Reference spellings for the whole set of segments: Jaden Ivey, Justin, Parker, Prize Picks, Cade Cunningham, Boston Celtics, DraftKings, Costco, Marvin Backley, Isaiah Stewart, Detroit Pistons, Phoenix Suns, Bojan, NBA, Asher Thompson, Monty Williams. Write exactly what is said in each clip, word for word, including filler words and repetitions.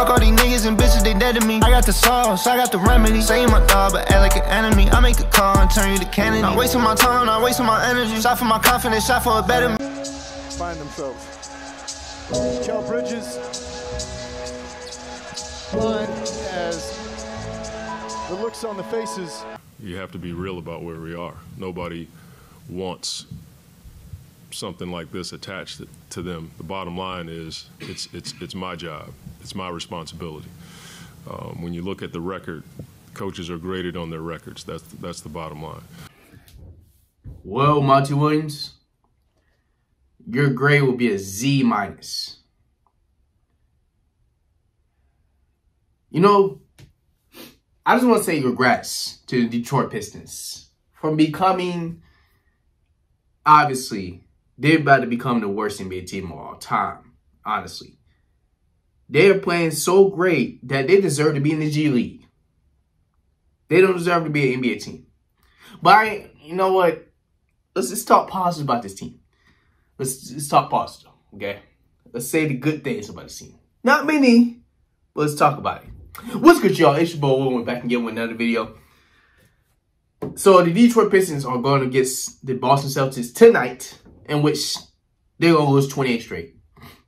Fuck all these niggas and bitches, they dead to me. I got the sauce, I got the remedy. Saying my thought, but act like an enemy. I make a call and turn you to Kennedy. Not wasting my time, not wasting my energy. Shot for my confidence, shot for a better me. Find themselves. Kel Bridges. Blind as the looks on the faces. You have to be real about where we are. Nobody wants something like this attached to them. The bottom line is it's it's it's my job. It's my responsibility. Um, when you look at the record, coaches are graded on their records. That's that's the bottom line. Well, Monty Williams, your grade will be a Z minus. You know, I just want to say congrats to the Detroit Pistons from becoming, obviously, they're about to become the worst N B A team of all time, honestly. They are playing so great that they deserve to be in the G League. They don't deserve to be an N B A team. But I, you know what? Let's just talk positive about this team. Let's just talk positive, okay? Let's say the good things about this team. Not many, but let's talk about it. What's good, y'all? It's your boy. We're back again with another video. So the Detroit Pistons are going against the Boston Celtics tonight, in which they're going to lose twenty-eight straight.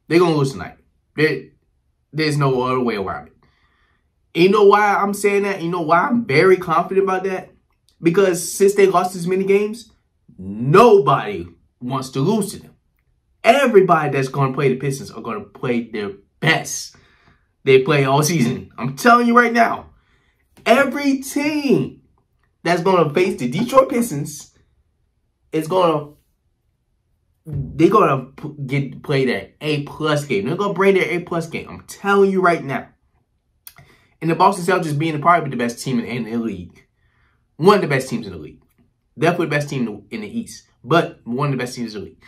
They're going to lose tonight. There, there's no other way around it. And you know why I'm saying that? You know why I'm very confident about that? Because since they lost as many games, nobody wants to lose to them. Everybody that's going to play the Pistons are going to play their best. They play all season. I'm telling you right now. Every team that's going to face the Detroit Pistons is going to, they're going to get play their A-plus game. They're going to bring their A-plus game. I'm telling you right now. And the Boston Celtics being probably the best team in the league. One of the best teams in the league. Definitely the best team in the East. But one of the best teams in the league.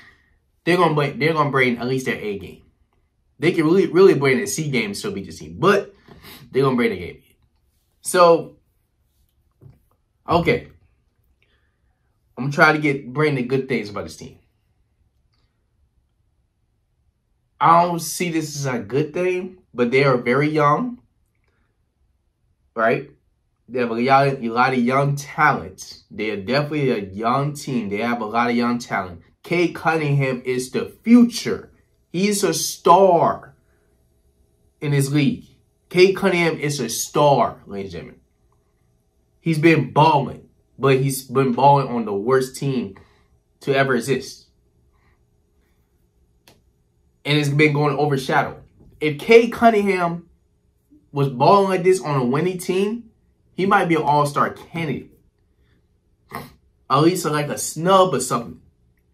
They're going to bring, they're going to bring at least their A game. They can really, really bring a C game to still beat the team. But they're going to bring the game. So, okay, I'm trying to get bring the good things about this team. I don't see this as a good thing, but they are very young, right? They have a lot of, a lot of young talent. They are definitely a young team. They have a lot of young talent. Cade Cunningham is the future. He is a star in this league. Cade Cunningham is a star, ladies and gentlemen. He's been balling, but he's been balling on the worst team to ever exist. And it's been going overshadowed. If Cade Cunningham was balling like this on a winning team, he might be an all-star candidate. At least like a snub or something.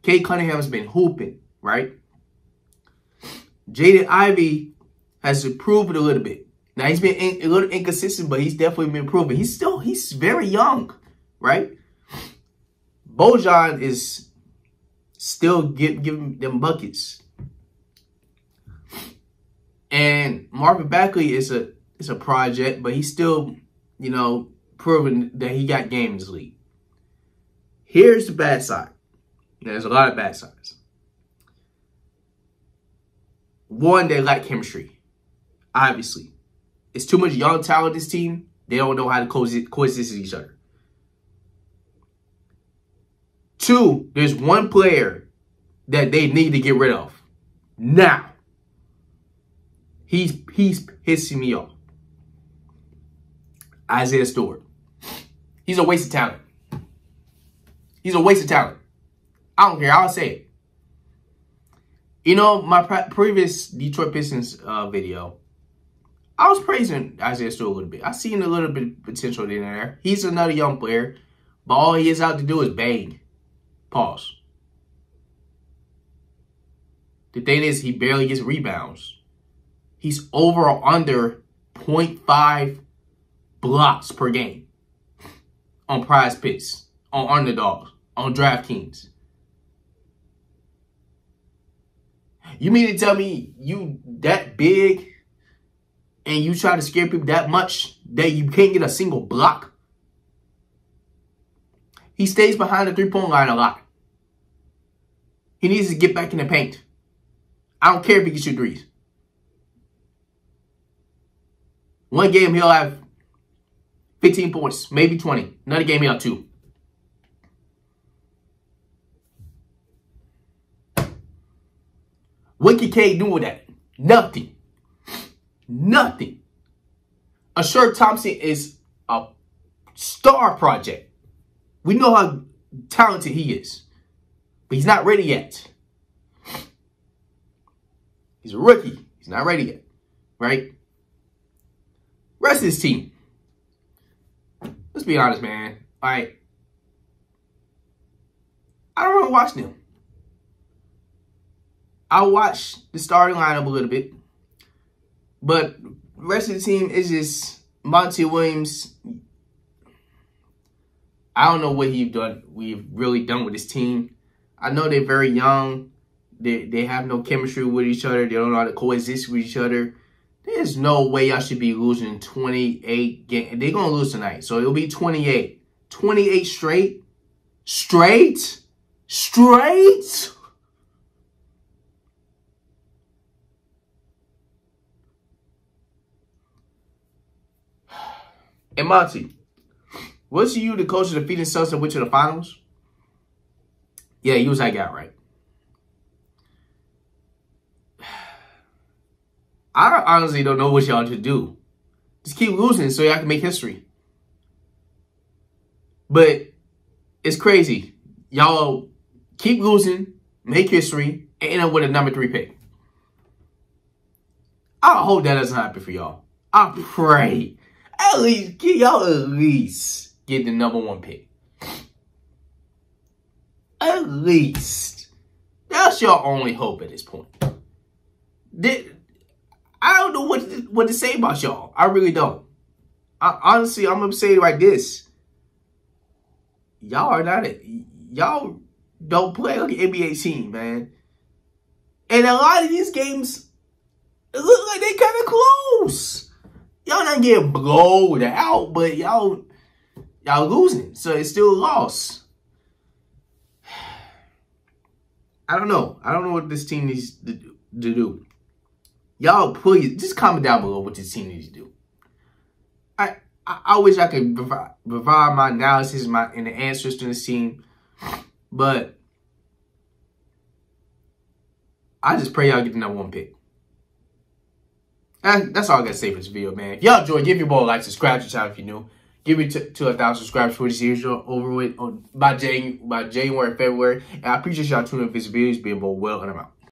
Cade Cunningham's been hooping, right? Jaden Ivey has improved a little bit. Now, he's been in, a little inconsistent, but he's definitely been improving. He's still, he's very young, right? Bojan is still give, giving them buckets. And Marvin Backley is a, is a project, but he's still, you know, proving that he got games league. Here's the bad side. There's a lot of bad sides. One, they lack chemistry, obviously. It's too much young talent, this team. They don't know how to coexist with each other. Two, there's one player that they need to get rid of. Now. He's, he's pissing me off. Isaiah Stewart. He's a waste of talent. He's a waste of talent. I don't care. I'll say it. You know, my pre previous Detroit Pistons uh, video, I was praising Isaiah Stewart a little bit. I seen a little bit of potential in there. He's another young player, but all he is out to do is bang. Pause. The thing is, he barely gets rebounds. He's over or under point five blocks per game on Prize Picks, on Underdogs, on DraftKings. You mean to tell me you that big? And you try to scare people that much that you can't get a single block? He stays behind the three-point line a lot. He needs to get back in the paint. I don't care if he gets you threes. One game he'll have fifteen points, maybe twenty. Another game he'll have two. What can Cade do with that? Nothing. Nothing. Asher Thompson is a star project. We know how talented he is. But he's not ready yet. He's a rookie. He's not ready yet. Right? Rest of this team. Let's be honest, man. All right. I don't really watch them. I watch the starting lineup a little bit. But the rest of the team is just Monty Williams. I don't know what he's done. We've really done with this team. I know they're very young. They they have no chemistry with each other. They don't know how to coexist with each other. There's no way y'all should be losing twenty-eight games. They're gonna lose tonight, so it'll be twenty-eight. twenty-eight straight, straight, straight. And Monty, was you the coach of the Phoenix Suns that went to the finals? Yeah, you was that guy, right? I honestly don't know what y'all to do. Just keep losing so y'all can make history. But it's crazy. Y'all keep losing, make history, and end up with a number three pick. I hope that doesn't happen for y'all. I pray. At least, get y'all at least get the number one pick. At least. That's your only hope at this point. Did... I don't know what to, what to say about y'all. I really don't. I, honestly, I'm going to say it like this. Y'all are not it. Y'all don't play like an N B A team, man. And a lot of these games, it look like they kind of close. Y'all not getting blown out, but y'all y'all losing. So it's still a loss. I don't know. I don't know what this team needs to, to do. Y'all, please, just comment down below what this team needs to do. I I, I wish I could provide, provide my analysis my, and the answers to this team. But I just pray y'all get that one pick. That, that's all I got to say for this video, man. If y'all enjoyed, give your boy a like, subscribe to the channel if you're new. Give me to, to a thousand subscribers for this series over with on, by, Jan, by January and February. And I appreciate y'all tuning in for this video. It's been both well and I'm out.